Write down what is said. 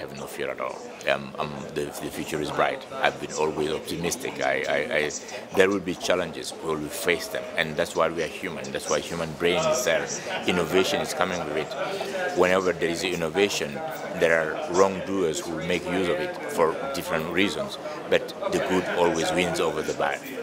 have no fear at all. The future is bright. I've been always optimistic. There will be challenges. We will face them, and that's why we are human. That's why human brain is there. Innovation is coming with it. Whenever there is innovation, there are wrongdoers who make use of it for different reasons, but the good always wins over the bad.